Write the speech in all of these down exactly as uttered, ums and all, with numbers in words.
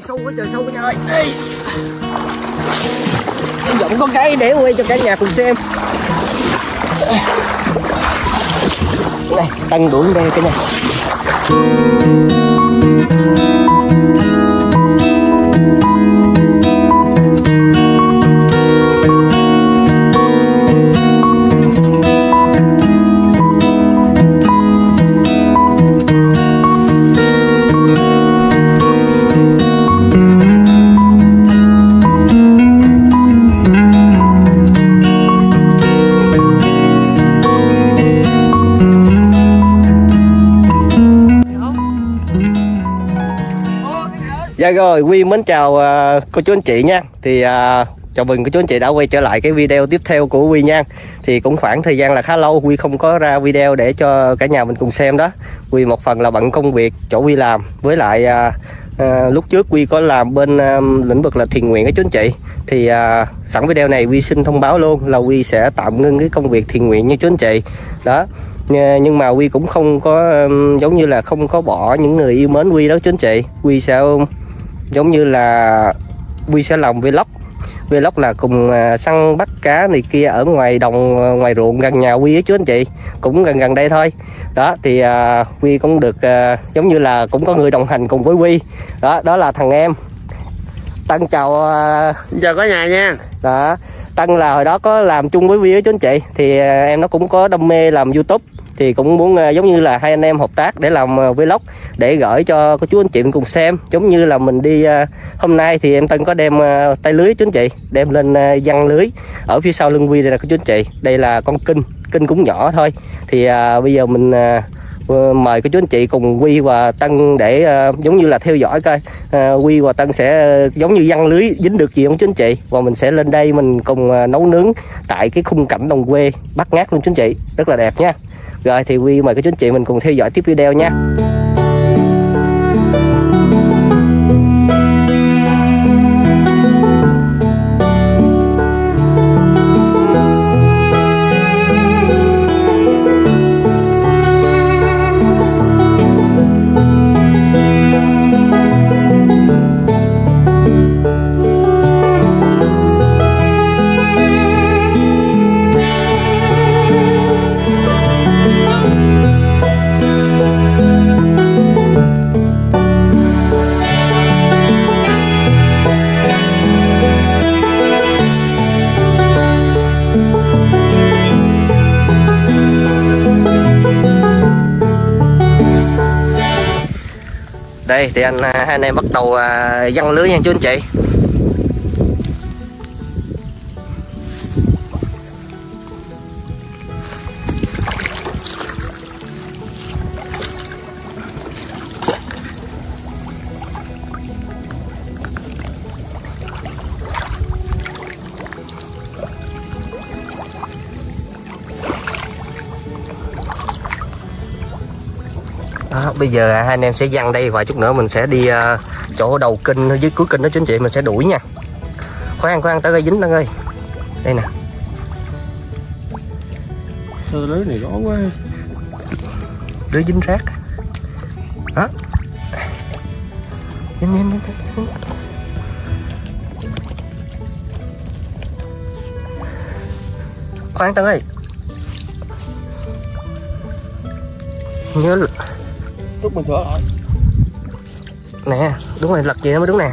đi sâu quá trời sâu nha ơi. Đi anh Dũng có cái để quay cho cả nhà cùng xem này, tăng đuổi đây cái này. Dạ rồi, Huy mến chào uh, cô chú anh chị nha. Thì uh, chào mừng cô chú anh chị đã quay trở lại cái video tiếp theo của Huy nha. Thì cũng khoảng thời gian là khá lâu Huy không có ra video để cho cả nhà mình cùng xem đó. Huy một phần là bận công việc chỗ Huy làm, với lại uh, uh, lúc trước Huy có làm bên uh, lĩnh vực là thiền nguyện các chú anh chị. Thì uh, sẵn video này Huy xin thông báo luôn là Huy sẽ tạm ngưng cái công việc thiền nguyện nha chú anh chị. Đó. Nhưng mà Huy cũng không có um, giống như là không có bỏ những người yêu mến Huy đó chú anh chị. Huy sẽ giống như là Huy sẽ làm vlog vlog là cùng săn bắt cá này kia ở ngoài đồng, ngoài ruộng gần nhà Huy ấy chú anh chị, cũng gần gần đây thôi đó. Thì uh, Huy cũng được uh, giống như là cũng có người đồng hành cùng với Huy đó, đó là thằng em Tân. Chào uh... chào cả nhà nha. Đó, Tân là hồi đó có làm chung với Huy ấy chú anh chị. Thì uh, em nó cũng có đam mê làm YouTube, thì cũng muốn giống như là hai anh em hợp tác để làm vlog để gửi cho cô chú anh chị cùng xem. Giống như là mình đi hôm nay thì em Tân có đem tay lưới chú anh chị, đem lên giăng lưới ở phía sau lưng Huy đây là cô chú anh chị. Đây là con kinh, kinh cũng nhỏ thôi. Thì à, bây giờ mình à, mời cô chú anh chị cùng Huy và Tân để à, giống như là theo dõi coi à, Huy và Tân sẽ giống như giăng lưới dính được gì không chú anh chị. Và mình sẽ lên đây mình cùng à, nấu nướng tại cái khung cảnh đồng quê bát ngát luôn chú anh chị, rất là đẹp nha. Rồi thì Huy mời các chú anh chị mình cùng theo dõi tiếp video nha. Đây thì anh hai anh em bắt đầu giăng lưới nha chú anh chị. Đó, bây giờ hai anh em sẽ giăng đây, vài chút nữa mình sẽ đi uh, chỗ đầu kinh dưới cuối kinh đó chú anh chị, mình sẽ đuổi nha. Khoan khoan tới đây dính Tân ơi. Đây nè. Sao lưới này rõ quá. Lưới dính rác. Đó. Nhanh nhanh nhanh nhanh. Khoan Tân ơi. Nhớ là... Lúc mình sửa lại. Nè, đúng rồi, lật gì nó mới đúng nè.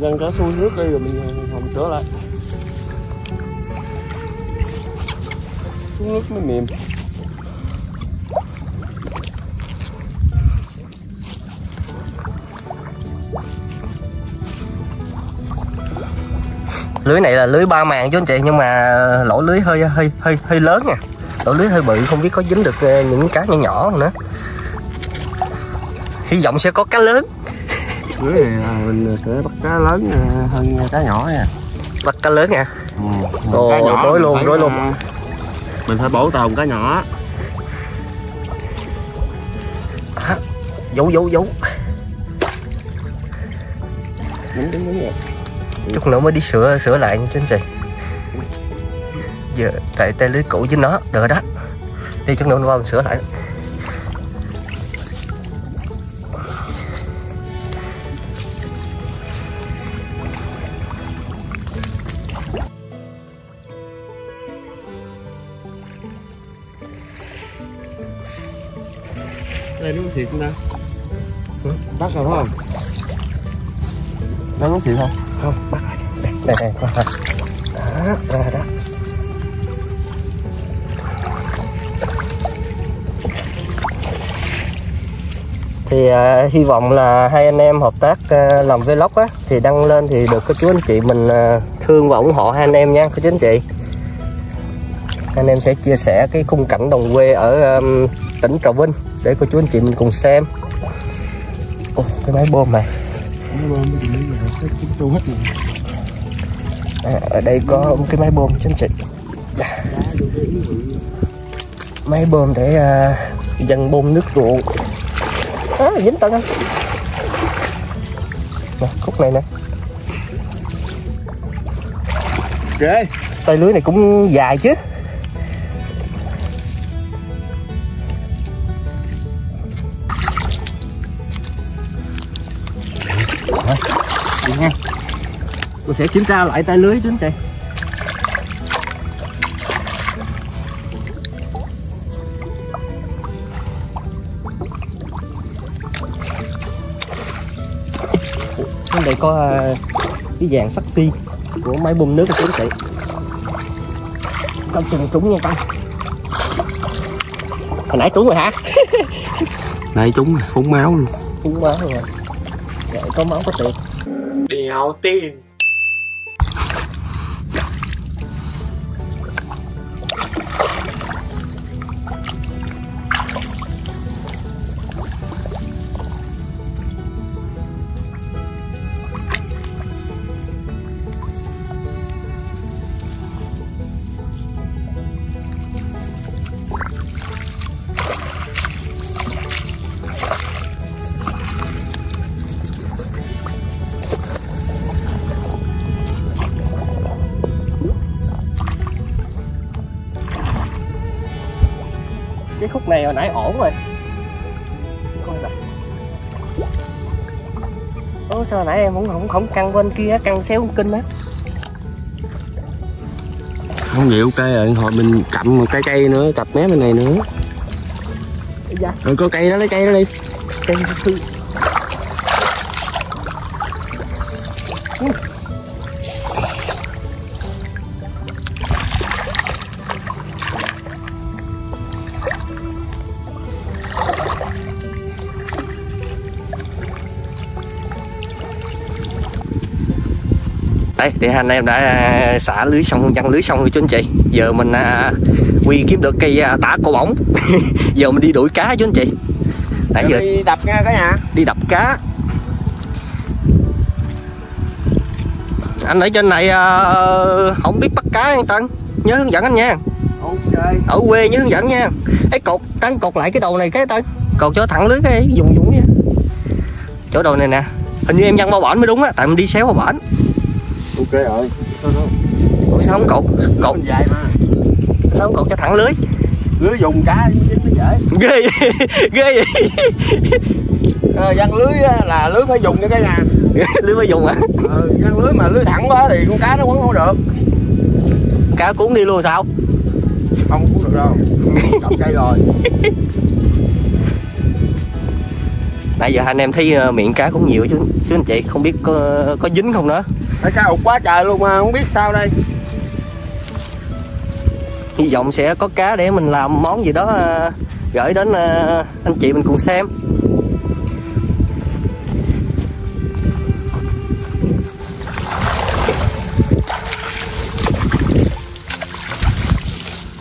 Dân cả xuôi nước đi rồi mình không sửa lại. Xuống nước mới mềm. Lưới này là lưới ba màng chú anh chị, nhưng mà lỗ lưới hơi hơi hơi hơi lớn nha. Lỗ lưới hơi bự, không biết có dính được những cá nhỏ nhỏ nữa. Hy vọng sẽ có cá lớn. Lưới này mình sẽ bắt cá lớn hơn cá nhỏ nha. Bắt cá lớn nha. Ồ, ừ, rối luôn, rối luôn. Mình phải bổ tồn cá nhỏ. À, giấu giấu giấu. Đúng, đúng, đúng. Chút nữa mới đi sửa sửa lại nha chú anh chị. Giờ tại tay lưới cũ với nó được đó, đi chút nữa qua mình sửa lại. đây nó xịt không ta? Bắt rồi đúng không? Nó muốn xịt không? Không, bắt rồi. Đây, đây, qua thôi. Đó, ra đó. Thì à, hy vọng là hai anh em hợp tác à, làm vlog á, thì đăng lên thì được cô chú anh chị mình à, thương và ủng hộ hai anh em nha cô chú anh chị. Hai anh em sẽ chia sẻ cái khung cảnh đồng quê ở um, tỉnh Trà Vinh để cô chú anh chị mình cùng xem. Ô, cái máy bơm này. À, ở đây có cái máy bơm chú anh chị. Máy bơm để à, dần bơm nước ruộng. À, dính tân anh nè, khúc này nè. Okay. Tay lưới này cũng dài chứ. Vậy nha, tôi sẽ kiểm tra lại tay lưới chứ chị. Đây có cái dàn saxi của máy bơm nước của chị. Không chừng trúng nha con. Hồi nãy trúng rồi hả? Nãy trúng rồi, phúng máu luôn. Phúng máu rồi. Để có máu có tiền. Đèo tiền. Cái khúc này hồi nãy ổn rồi. Ủa sao hồi nãy em cũng không không căng bên kia, căng xéo kinh á. Không vậy ok rồi, hồi mình cặm một cái cây nữa, cặp mé bên này nữa. Dạ. Rồi có cây đó, lấy cây đó đi. Cây thư. Đấy, thì anh em đã xả lưới xong, văng lưới xong rồi chú anh chị. Giờ mình à, quy kiếm được cây à, tả cổ bỏng. Giờ mình đi đuổi cá chú anh chị. Nãy giờ đi đập nha cả nhà. Đi đập cá. Anh ở trên này à, không biết bắt cá nha Tân. Nhớ hướng dẫn anh nha. Okay. Ở quê nhớ hướng dẫn nha. Ê cột, Tân cột lại cái đầu này cái Tân. Cột cho thẳng lưới cái vùng vùng nha. Chỗ đầu này nè. Hình như em văng bao bển mới đúng á, tại mình đi xéo bao bển. Ok rồi. Ủa sao không cột? Cột dài mà. Sao không cột cho thẳng lưới? Lưới dùng cá mới dễ. Ghê ghê vậy. Ờ giăng lưới là lưới phải dùng cho cái nhà. Lưới phải dùng hả? Ờ giăng lưới mà lưới thẳng quá thì con cá nó quấn không được. Cá cuốn đi luôn sao? Không cuốn được đâu. Cầm cây rồi. Nãy giờ anh em thấy miệng cá cũng nhiều chứ chứ anh chị, không biết có có dính không nữa. Thấy cá ụt quá trời luôn mà không biết sao đây. Hy vọng sẽ có cá để mình làm món gì đó gửi đến anh chị mình cùng xem.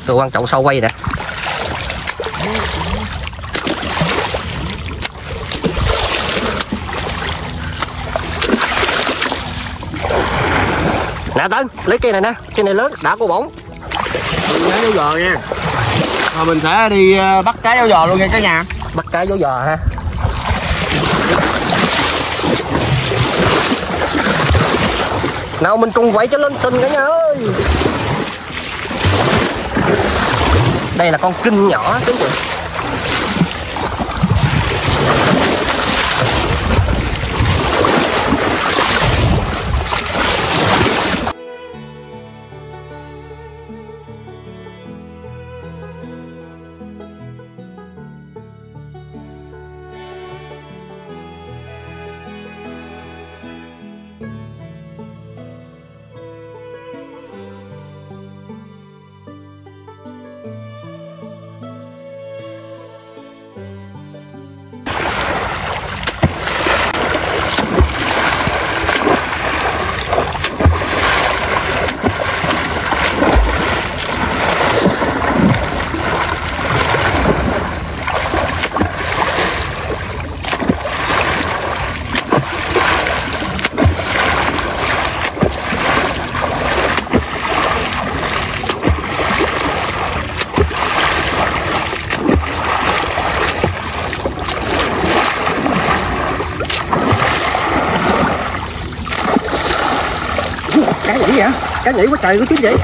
Tôi quan trọng sau quay nè. Nè Tân, lấy cây này nè, cây này lớn, đã cô bỏng. Mình lấy dấu giò nha. Rồi mình sẽ đi bắt cá dấu giò luôn nha cả nhà. Bắt cá dấu giò ha. Nào mình cùng quậy cho lên sình cả nhà ơi. Đây là con kinh nhỏ chứ. cá nhảy vậy, cá nhảy quá trời quá tiếng vậy.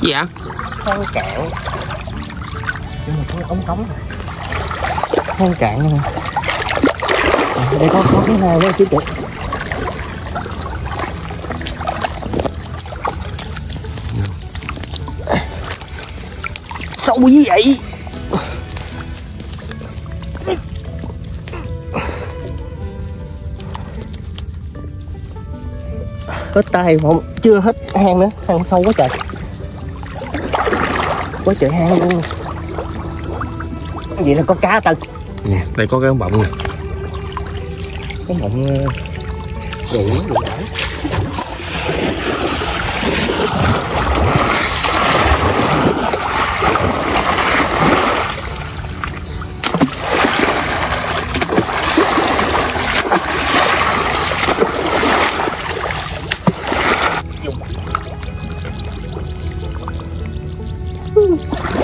Gì vậy? Con cạn. Nhưng mà con ống cống. Con cạn nè. Đây có có cái hồ đó chú Trực. Sâu như vậy. Hết tay không? Chưa hết hang nữa, hang sâu quá trời. Quá trời hang luôn. Vậy là có cá Tân. Nè, đây có cái ống bọng nè. Cái bọng đủ đủ đảo.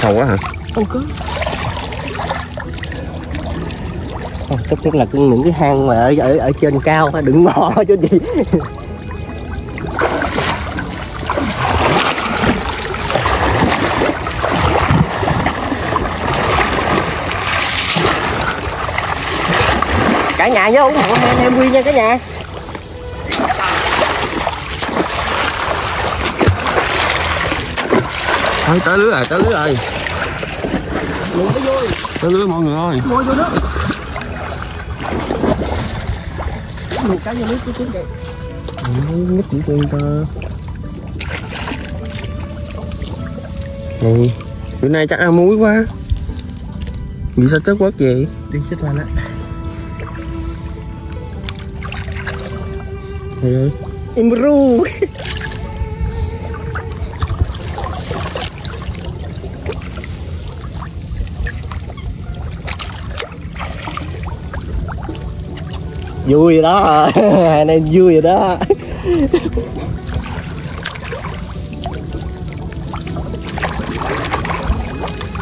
Thầu quá hả? Không có. Tức tức là những cái hang mà ở ở, ở trên cao đừng mò chứ gì. Cả nhà nhớ ủng hộ anh em Huy nha cả nhà. Thôi tới lưới rồi, tới lưới rồi. Tới lưới mọi người ơi. Vô vô đó. Một cái vô nước của chú kìa. Nước của chú ta. Ừ. Bữa nay chắc ăn muối quá. Vì sao tới quất vậy? Đi xích lên á. Thôi ơi. Im ru. Vui rồi đó, anh em vui rồi đó.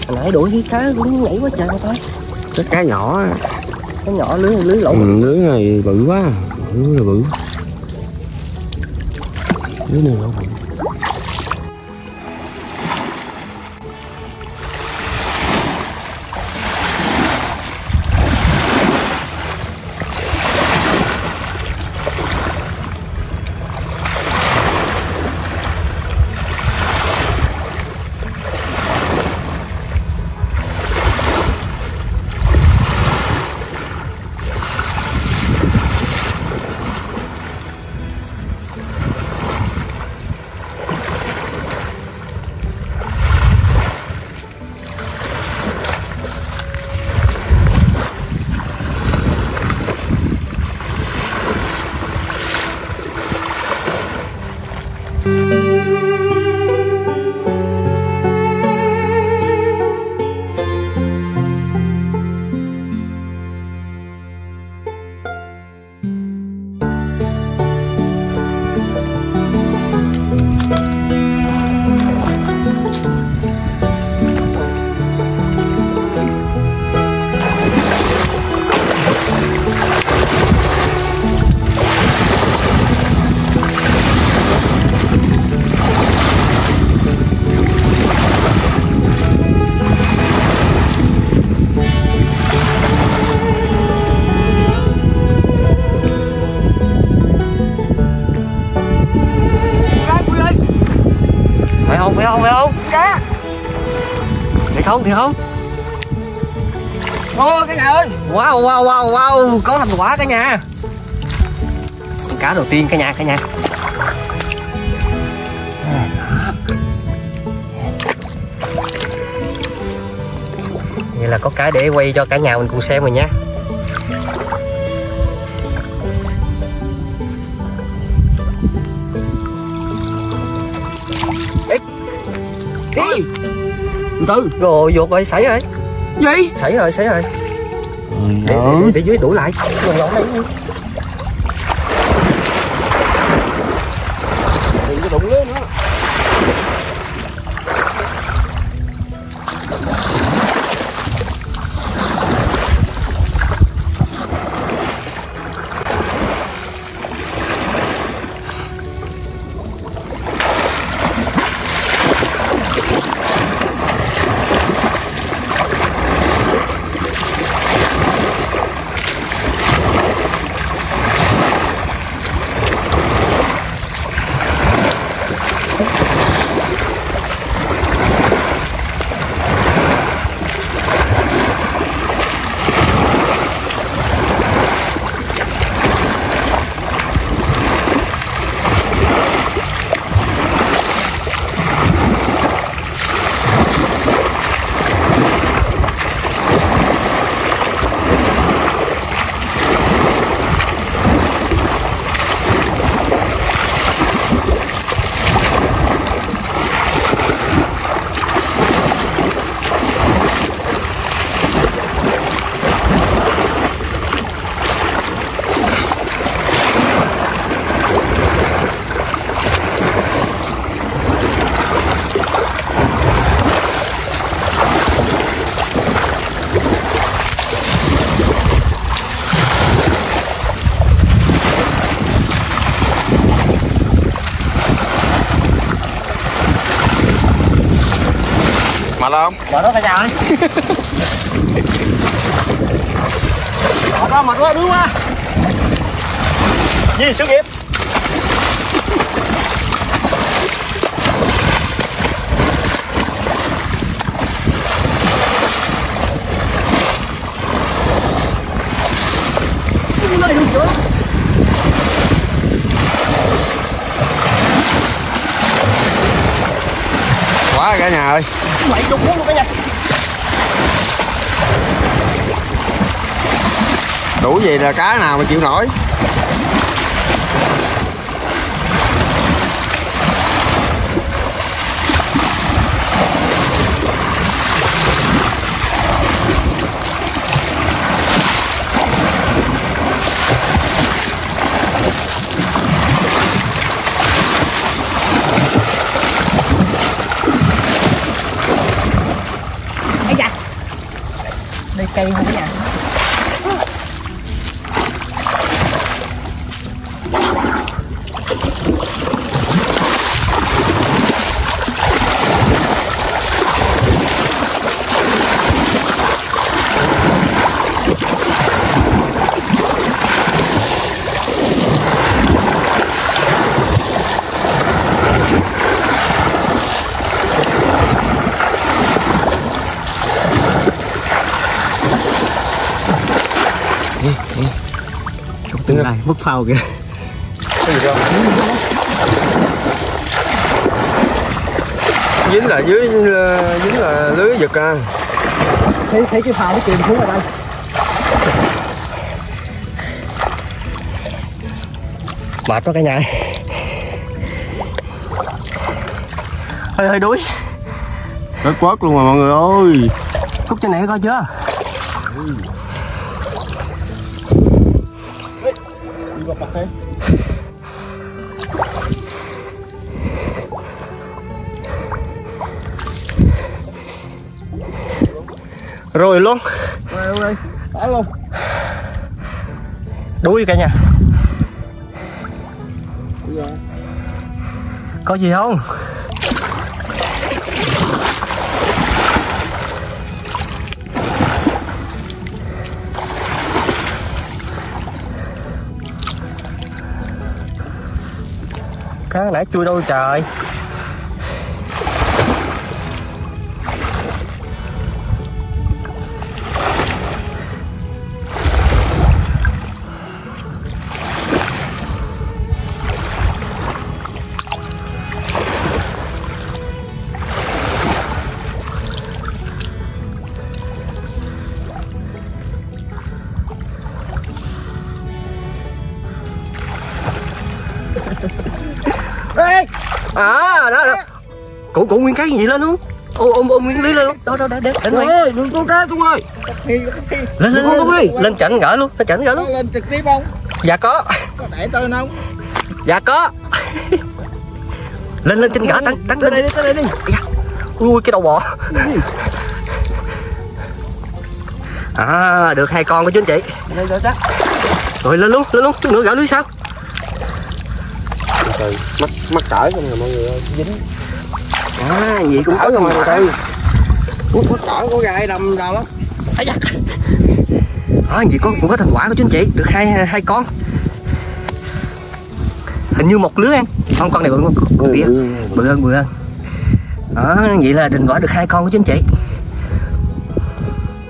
Hồi nãy đuổi cái cá cũng nhảy quá trời thôi. Cái cá nhỏ, cá nhỏ lưới lưới lỗ. Ừ, lưới này bự quá, lưới là bự. Lưới này lỗ bự. Không thì không. Ôi cả nhà ơi. Wow wow wow wow, có thành quả cả nhà. Cá đầu tiên cả nhà cả nhà. Vậy là có cái để quay cho cả nhà mình cùng xem rồi nha. Đi. Từ rồi vụt rồi, xảy rồi. Gì? Xảy rồi, xảy rồi. Ừ. Để, để, để dưới đuổi lại. Mình lộn đây. Đừng có đụng lưới nữa. Mệt không? Mệt đó cả nhà ơi. Mệt đó, mệt quá, đuối quá. Gì sự nghiệp. Quá cả nhà ơi. Lại trục luôn cả nhà. Đủ gì là cá nào mà chịu nổi. Cây không nha. Tiếng này vứt phao kìa. Dính là dưới dính là lưới giật à. Thấy thấy cái phao nó kìm xuống ở đây. Mệt quá cả nhà. Hơi hơi đuối. Rất quất luôn mà mọi người ơi. Cút trên này coi chưa? Ừ. Thế. Rồi luôn. Rồi rồi, đã luôn. Đuối cả nhà. Có gì không? Cá nãy chui đâu trời. À, đó, đó. Cụ cụ nguyên cái gì lên luôn. Ôm ôm ôm nguyên lý lên luôn. Đó đó để để để ơi, đừng con cá Trung ơi. Lên lên lên con đi, lên chảnh gỡ luôn, ta chảnh gỡ luôn. Lên trực tiếp không? Dạ có. Có để tôi không? Dạ có. Lên lên trên gỡ tấn tấn lên đi, tới đây đi. Ui cái đầu bò. À, được hai con đó chú anh chị. Lên rồi đó. Rồi lên luôn, lên luôn, chút nữa gỡ lưới sao? Trời, mắc mắc cỡ không nè mọi người ơi, dính. À, vậy cũng cỡ rồi mọi người tư. Ủa mắc cỡ có gai đầm đầm lắm. Ấy da. Đó, vậy có cũng có thành quả của chú anh chị, được hai hai con. hình như một lứa anh, không con này bự con kia, bự hơn bự hơn. Đó, vậy là định bỏ được hai con của chính chị.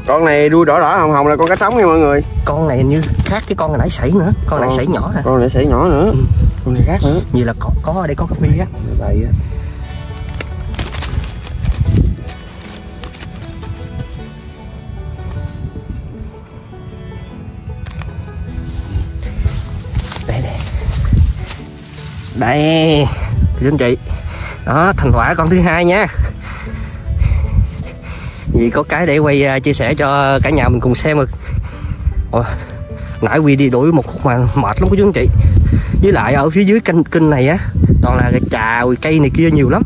Con này đuôi đỏ đỏ hồng hồng là con cá trống nha mọi người. Con này hình như khác cái con nãy sảy nữa, con nãy sảy nhỏ hả? Con nãy sảy nhỏ nữa, ừ. Con này khác nữa. Vậy là có, có ở đây có cá phi á. Đây, anh chị. Đó, thành quả con thứ hai nha. Vì có cái để quay chia sẻ cho cả nhà mình cùng xem được. Ồ, nãy Huy đi đuổi một khúc mà mệt lắm của chú anh chị. Với lại ở phía dưới kênh kênh này á, toàn là trà, cây này kia nhiều lắm.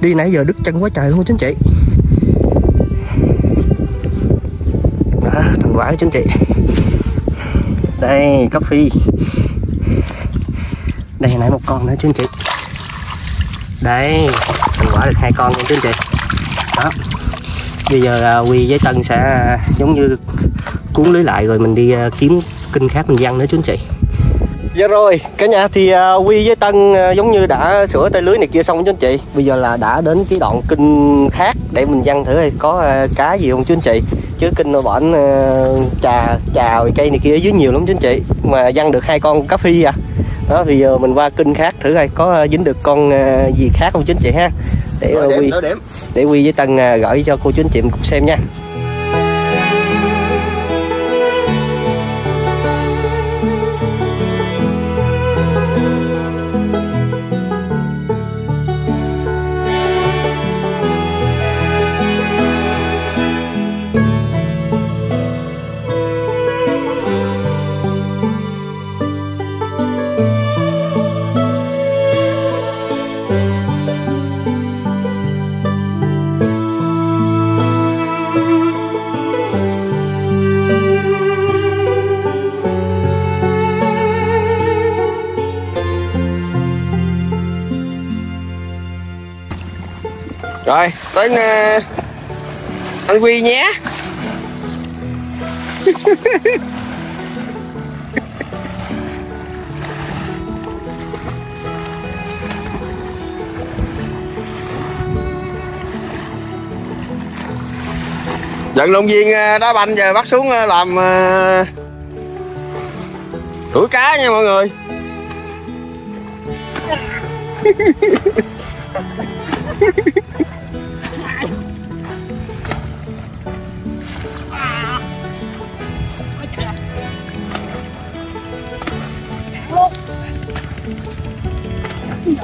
Đi nãy giờ đứt chân quá trời luôn chú anh chị. Đó, thành quả của chú anh chị. Đây, cá phi. Đây nãy một con nữa chú anh chị. Đây, thành quả được hai con nha chú anh chị. Đó. Bây giờ Huy với Tân sẽ giống như cuốn lưới lại rồi mình đi kiếm kênh khác mình giăng nữa chú anh chị. Dạ rồi, cả nhà thì Huy với Tân giống như đã sửa tay lưới này kia xong chú anh chị. Bây giờ là đã đến cái đoạn kênh khác để mình giăng thử coi có cá gì không chú anh chị. Chứ kênh nội bển trà trà cây này kia ở dưới nhiều lắm chú anh chị. Mà giăng được hai con cá phi à. Đó thì giờ mình qua kênh khác thử coi có dính được con gì khác không chú anh chị ha. Để Huy để Huy với Tân gửi cho cô chú anh chị mình cùng xem nha. Rồi, tới uh, anh Huy nhé. Vận động viên đá banh giờ bắt xuống làm uh, đuổi cá nha mọi người.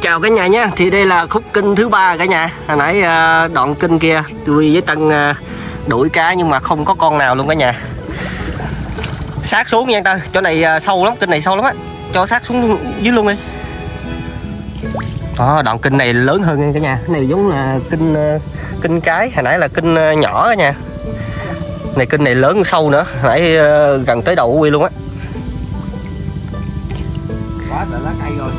chào cả nhà nha. Thì đây là khúc kênh thứ ba cả nhà. Hồi nãy đoạn kênh kia tôi với Tân đuổi cá nhưng mà không có con nào luôn cả nhà. Sát xuống nha Tân, chỗ này sâu lắm, kênh này sâu lắm á. Cho sát xuống dưới luôn đi. Đó, đoạn kênh này lớn hơn nha cả nhà. Cái này giống là kênh kênh cái, hồi nãy là kênh nhỏ cả nhà. Này kênh này lớn sâu nữa, hồi nãy gần tới đầu của Huy luôn á. Quá trời lá cây rồi.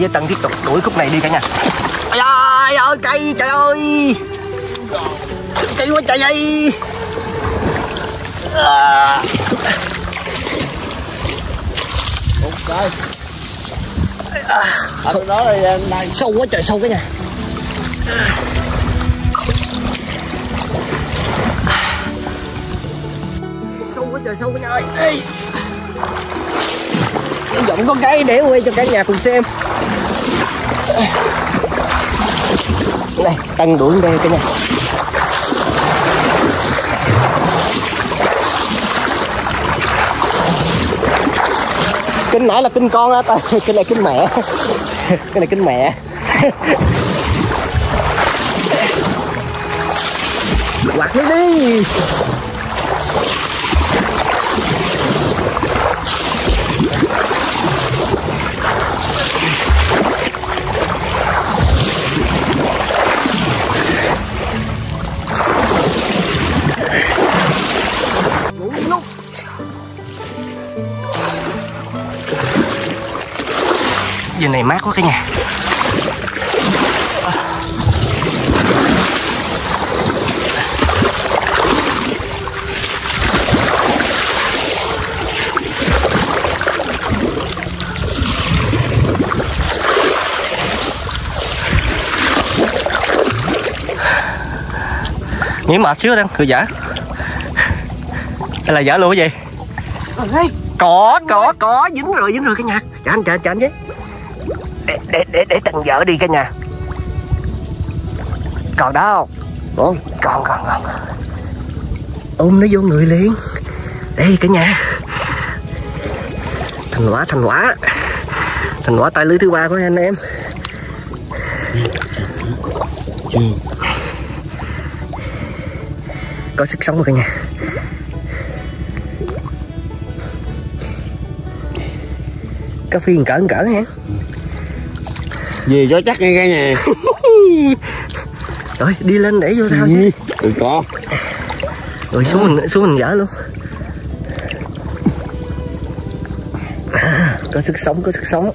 với Tân tiếp tục đuổi khúc này đi cả nhà. Trời ơi cây, trời ơi cây quá trời ơi. Sâu đó là sâu quá trời sâu cả nhà. Sâu quá trời sâu cả nhà ơi. Ê, cái giọng con cái để quay cho cả nhà cùng xem. Này, Tân đuổi đây cả nhà. Kinh nãy là kinh con á, cái này kinh mẹ. Cái này kinh mẹ. Quạt nó đi. Giờ này mát quá cả nhà. Nghĩ mệt xíu đang cười giả. Hay là giả luôn cái gì? Có, có, có, dính rồi, dính rồi cả nhà. Chả anh, chả anh, chả anh chứ. Để, để, để, để Tần vợ đi cả nhà. Còn đó không? Còn, còn, còn. Ôm nó vô người liền. Đây cả nhà. Thành quả, thành quả. Thành quả tay lưới thứ ba của anh em. Có sức sống rồi cả nhà. Có phiền cỡ cỡ hả? Gì cho chắc nghe cả nhà. Rồi đi lên để vô sao chứ. Tụi con. Rồi xuống mình xuống mình dở luôn. À, có sức sống, có sức sống.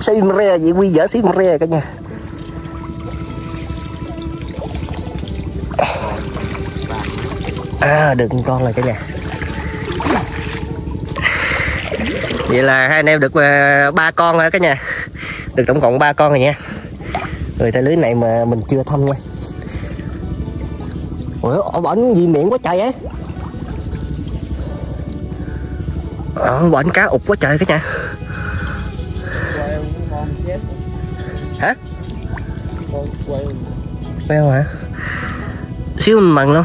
Sim re vậy quy dở sim re cả nhà. À được con rồi cả nhà. Vậy là hai anh em được ba con rồi cả nhà. Được tổng cộng ba con rồi nha. Rồi tay lưới này mà mình chưa thăm nha. Ủa ổ bển gì miệng quá trời ấy. Ổ bển cá ụt quá trời cả nhà. Hả? Queo hả? Xíu mình mần luôn.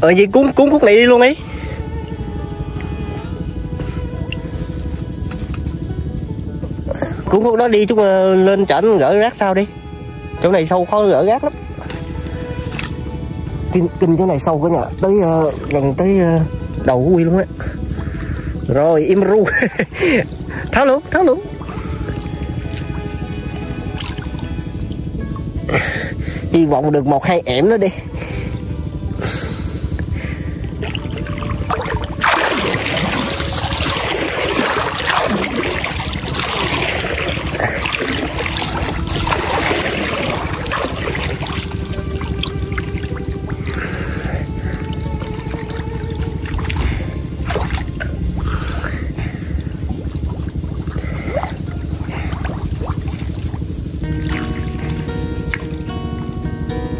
Ờ vậy cuốn cuốn khúc này đi luôn ấy. Cuốn khúc đó đi, chúng lên trển gỡ rác sau đi. Chỗ này sâu khó gỡ rác lắm. Kinh, kinh chỗ này sâu cả nhà, tới uh, gần tới uh, đầu của Huy luôn á. Rồi im ru. Tháo luôn, tháo luôn. Hy vọng được một hai ẻm nữa đi.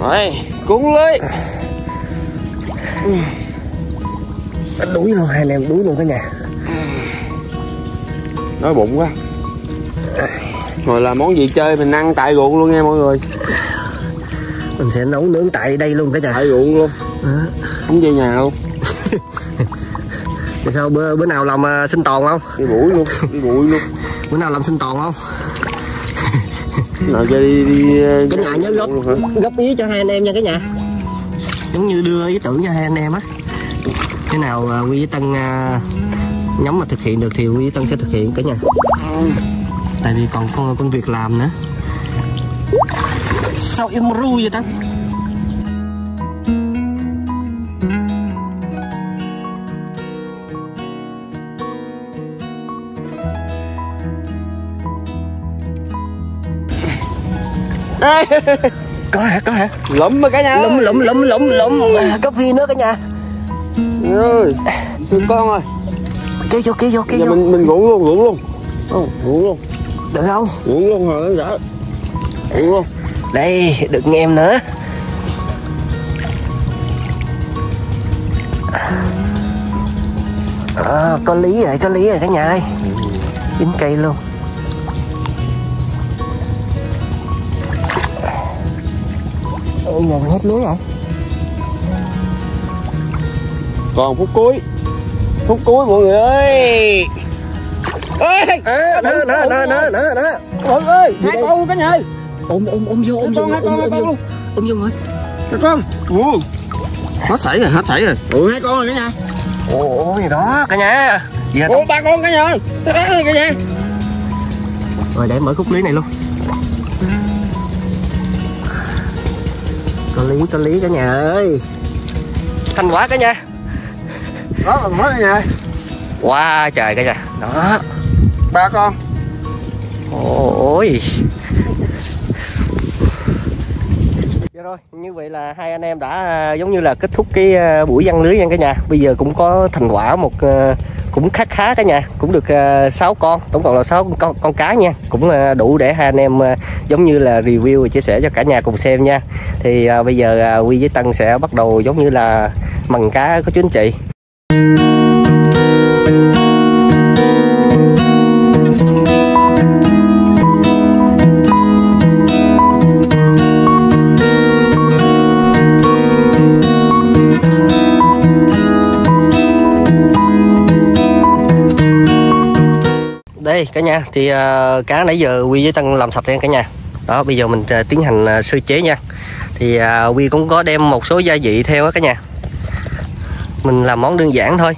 Rồi, cuốn lưới. Đuổi luôn, hai anh em đuổi luôn cả nhà. Đói bụng quá. Rồi là món gì chơi mình ăn tại ruộng luôn nha mọi người. Mình sẽ nấu nướng tại đây luôn cả nhà. Tại ruộng luôn. À. Không về nhà luôn. Rồi sao bữa, bữa nào làm uh, sinh tồn không? Đi buổi luôn, đi buổi luôn. Bữa nào làm sinh tồn không? Nào chơi đi, đi cái nhà nhớ góp góp ý cho hai anh em nha cái nhà, giống như đưa ý tưởng cho hai anh em á. Cái nào Huy với Tân nhóm mà thực hiện được thì Huy với Tân sẽ thực hiện cả nhà, tại vì còn có công việc làm nữa. Sao im ru vậy Tân? Ê, có hả, có hả? Lụm rồi cả nhà. Lụm, lụm, lụm, lụm, lụm. Có viên nữa cả nhà. Ơi, thương con ơi. Kéo vô, kéo vô, kéo vô. Mình, mình ruộng luôn, ruộng luôn. Không, ruộng luôn. Được không? Ruộng luôn rồi, đã. Ruộng luôn. Đây, được nghe em nữa. À, có lý rồi, có lý rồi cả nhà ơi. Dính cây luôn. Ôi, giờ hết lưới rồi. Còn phút cuối. Phút cuối mọi người ơi. Ê, à, đó, đó, đó, đó, đó, đó. Ôi ơi, hai con luôn cả nhà ơi. Ôm, ôm, ôm vô, ôm vô, ôm vô, ôm vô. Ôm vô rồi. Hai con. Hết sảy rồi, hết sảy rồi. Ừ, hai con rồi cả nhà. Ủa gì đó cả nhà. Ủa ba con cả nhà ơi. Cả nhà. Rồi để mở khúc lưới này luôn. Có lý, có lý cả nhà ơi. Thanh quá cả nhà. Đó mình mới cả nhà. Quá trời cả nhà. Đó. Ba con. Ôi. Rồi, như vậy là hai anh em đã giống như là kết thúc cái buổi giăng lưới nha cả nhà. Bây giờ cũng có thành quả một cũng khá khá cả nhà, cũng được sáu con, tổng cộng là sáu con con cá nha. Cũng đủ để hai anh em giống như là review và chia sẻ cho cả nhà cùng xem nha. Thì bây giờ Huy với Tân sẽ bắt đầu giống như là mần cá của chú anh chị. Cả nhà thì uh, cá nãy giờ Huy với Tân làm sạch nha cả nhà. Đó bây giờ mình uh, tiến hành uh, sơ chế nha. Thì uh, Huy cũng có đem một số gia vị theo á cả nhà. Mình làm món đơn giản thôi.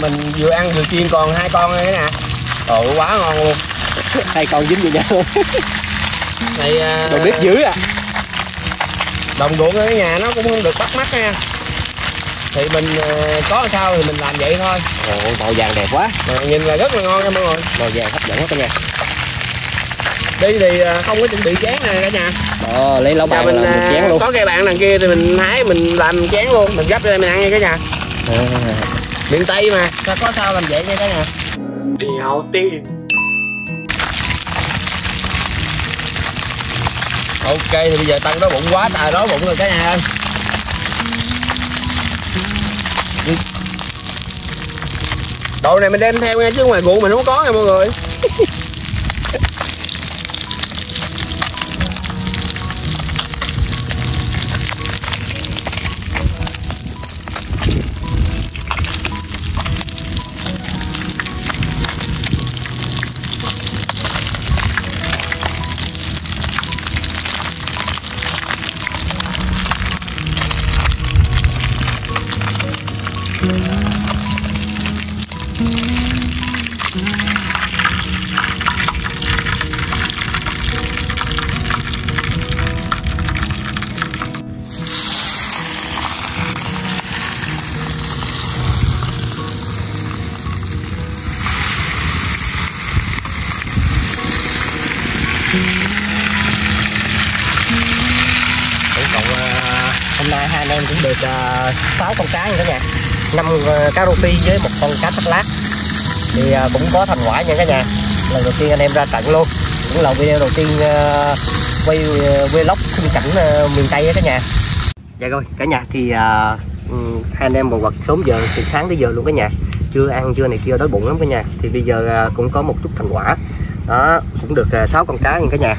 Mình vừa ăn vừa chiên còn hai con nữa nè. Trời quá ngon luôn. Hai con dính vô nhau. Này uh, biết dữ à. Đồng ruộng ở nhà nó cũng không được bắt mắt nha. Thì mình uh, có sao thì mình làm vậy thôi. Ồ, màu vàng đẹp quá. Mà nhìn là rất là ngon nha mọi người. Màu vàng hấp dẫn quá cả nhà. Đi thì uh, không có chuẩn bị chén nè cả nhà. Ờ, lấy lão bàn mình làm uh, chén luôn. Có cây bạn đằng kia thì mình hái mình làm chén luôn, mình gấp ra mình ăn nha cả nhà. À. Miền Tây mà, sao có sao làm vậy nha cả nhà. Đèo tiên. Ok thì bây giờ Tân đói bụng quá, tài đói bụng rồi cả nhà ơi. Đồ này mình đem theo nha chứ ngoài ruộng mình không có nha mọi người. Được uh, sáu con cá nha cả nhà. năm uh, cá rô phi với một con cá thắt lát. Thì uh, cũng có thành quả nha cả nhà. Lần đầu tiên anh em ra trận luôn. Cũng là video đầu tiên uh, quay uh, vlog khung cảnh uh, miền Tây nha cả nhà. Dạ rồi cả nhà thì uh, um, hai anh em một vật sớm giờ từ sáng tới giờ luôn cả nhà. Chưa ăn chưa này kia đói bụng lắm cả nhà. Thì bây giờ uh, cũng có một chút thành quả. Đó cũng được uh, sáu con cá nha cả nhà.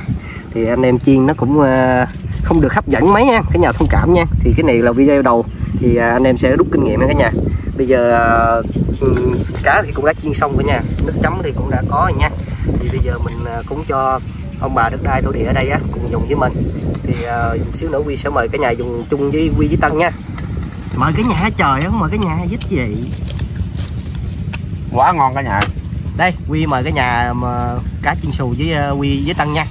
Thì anh em chiên nó cũng uh, không được hấp dẫn mấy nha, cả nhà thông cảm nha. Thì cái này là video đầu thì anh em sẽ rút kinh nghiệm nha cả nhà. Bây giờ cá thì cũng đã chiên xong cả nhà, nước chấm thì cũng đã có rồi nha. Thì bây giờ mình cũng cho ông bà đất đai thổ địa ở đây á cùng dùng với mình. Thì uh, xíu nữa Quy sẽ mời cả nhà dùng chung với Quy với Tân nha. Mời cái nhà trời không, mời cái nhà giúp gì quá ngon cả nhà. Đây Quy mời cái nhà mà cá chiên xù với uh, Quy với Tân nha.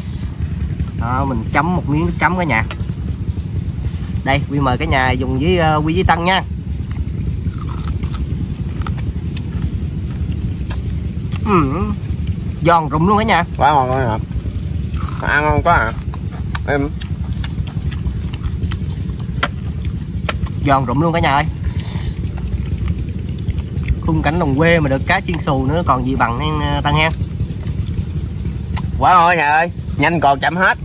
Đó, mình chấm một miếng nước chấm cả nhà. Đây Quy mời cả nhà dùng với uh, Quy với Tân nha. Uhm, giòn rụm luôn cả nhà, quá ngon cả nhà. Ăn ngon quá à. Em giòn rụm luôn cả nhà ơi. Khung cảnh đồng quê mà được cá chiên xù nữa còn gì bằng nên Tăng hen. Quá ngon cả nhà ơi, nhanh còn chậm hết.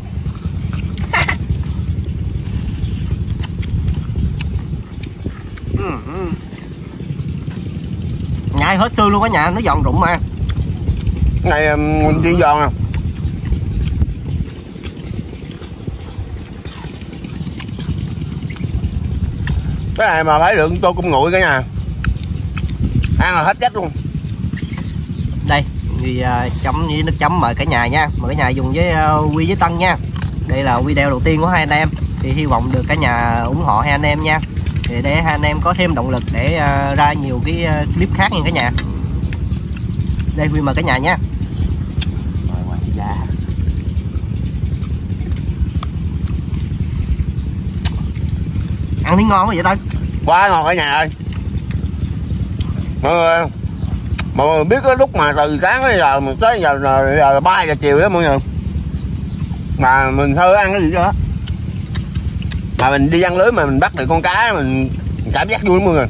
Nhai hết xương luôn cả nhà, nó giòn rụm mà. Cái này mình chiên giòn à. Cái này mà phải được tôi cũng nguội cả nhà, ăn là hết chết luôn. Đây thì uh, chấm với nước chấm mời cả nhà nha, mời cả nhà dùng với uh, Quy với Tân nha. Đây là video đầu tiên của hai anh em, thì hy vọng được cả nhà ủng hộ hai anh em nha, thì để hai anh em có thêm động lực để uh, ra nhiều cái uh, clip khác nha cả nhà. Đây Quy mời cả nhà nha. Ăn thấy ngon quá vậy ta, quá ngon cả nhà ơi. Mọi người, mọi người biết cái lúc mà từ sáng tới giờ mình tới giờ là ba giờ chiều đó mọi người, mà mình thơ ăn cái gì đó mà mình đi ăn lưới mà mình bắt được con cá mình cảm giác vui lắm mọi người.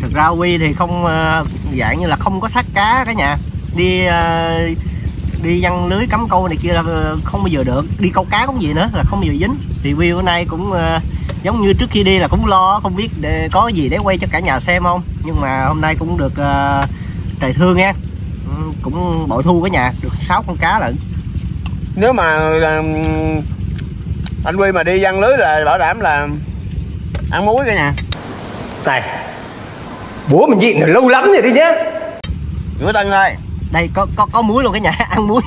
Thực ra Quy thì không dạng như là không có sát cá cả nhà, đi đi ăn lưới cắm câu này kia là không bao giờ được, đi câu cá cũng vậy nữa là không bao giờ dính. Thì Quy hôm nay cũng uh, giống như trước khi đi là cũng lo không biết để, có gì để quay cho cả nhà xem không, nhưng mà hôm nay cũng được uh, trời thương nha, cũng bội thu cả nhà được sáu con cá lận. Nếu mà uh, anh Quy mà đi ăn lưới là bảo đảm là ăn muối cả nhà. Này bố mình nhịn rồi lâu lắm rồi đi nhé. Rửa Tân ơi, đây có có có muối luôn cả nhà, ăn muối.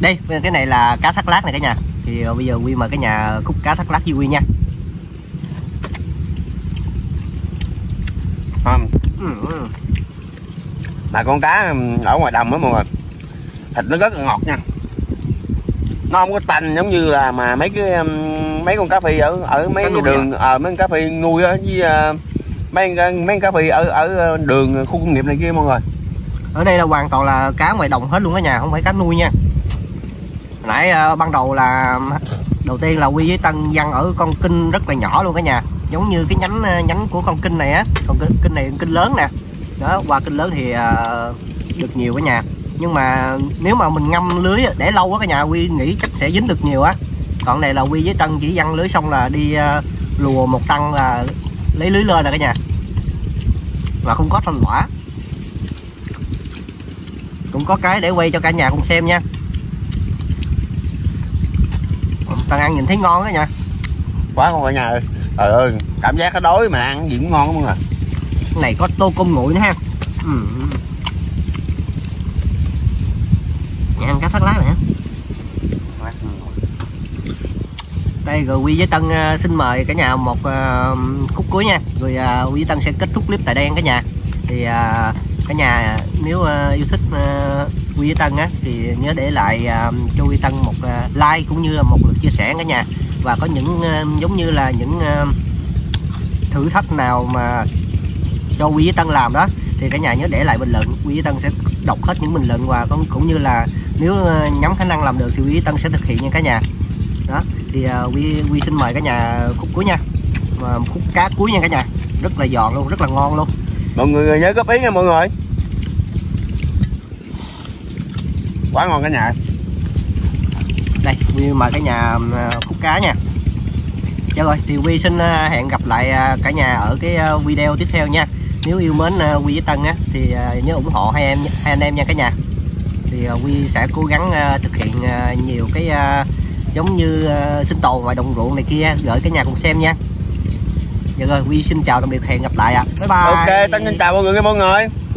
Đây cái này là cá thác lát này cả nhà, thì bây giờ Quy mời cả nhà khúc cá thác lát với Quy nha. Không mà con cá ở ngoài đồng á mọi người, thịt nó rất là ngọt nha, nó không có tanh giống như là mà mấy cái mấy con cá phi ở ở mấy cái đường ở à, mấy con cá phi nuôi á với mấy mấy con cá phi ở ở đường khu công nghiệp này kia mọi người. Ở đây là hoàn toàn là cá ngoài đồng hết luôn cả nhà, không phải cá nuôi nha. Nãy uh, ban đầu là đầu tiên là Quy với Tân văn ở con kinh rất là nhỏ luôn cả nhà, giống như cái nhánh nhánh của con kinh này á, con kinh, kinh này kinh lớn nè. Đó, qua kinh lớn thì uh, được nhiều cả nhà. Nhưng mà nếu mà mình ngâm lưới để lâu quá cả nhà, Quy nghĩ chắc sẽ dính được nhiều á. Còn này là Quy với Tân chỉ văn lưới xong là đi uh, lùa một tăng là lấy lưới lên nè cả nhà, và không có thành quả. Cũng có cái để quay cho cả nhà cùng xem nha. Toàn ăn nhìn thấy ngon đó nha, quá ngon cả nhà ơi. Trời ơi cảm giác nó đói mà ăn gì cũng ngon luôn à. Cái này có tô cơm nguội nữa ha. Ừ. Nhà ăn cá thác lát nè. Đây rồi Quy với Tân xin mời cả nhà một khúc cuối nha, rồi Quy với Tân sẽ kết thúc clip tại đây cả nhà. Thì cả nhà nếu uh, yêu thích uh, Quy với Tân á thì nhớ để lại uh, cho Quy Tân một uh, like cũng như là một lượt chia sẻ cả nhà. Và có những uh, giống như là những uh, thử thách nào mà cho Quy với Tân làm đó thì cả nhà nhớ để lại bình luận, Quy với Tân sẽ đọc hết những bình luận, và cũng, cũng như là nếu uh, nhắm khả năng làm được thì Quy với Tân sẽ thực hiện nha cả nhà. Đó thì uh, Quy, Quy xin mời cả nhà khúc cuối nha, và khúc cá cuối nha cả nhà, rất là giòn luôn, rất là ngon luôn. Mọi người nhớ góp ý nha mọi người, quá ngon cả nhà. Đây Quy mời cả nhà khúc cá nha. Dạ rồi thì Quy xin hẹn gặp lại cả nhà ở cái video tiếp theo nha. Nếu yêu mến Quy với Tân á thì nhớ ủng hộ hai em hai anh em nha cả nhà. Thì Quy sẽ cố gắng thực hiện nhiều cái giống như uh, sinh tồn ngoài đồng ruộng này kia, gửi cả nhà cùng xem nha. Dạ rồi, Huy xin chào tạm biệt, hẹn gặp lại ạ. À. Bye bye. Ok, Tân xin chào mọi người nha mọi người.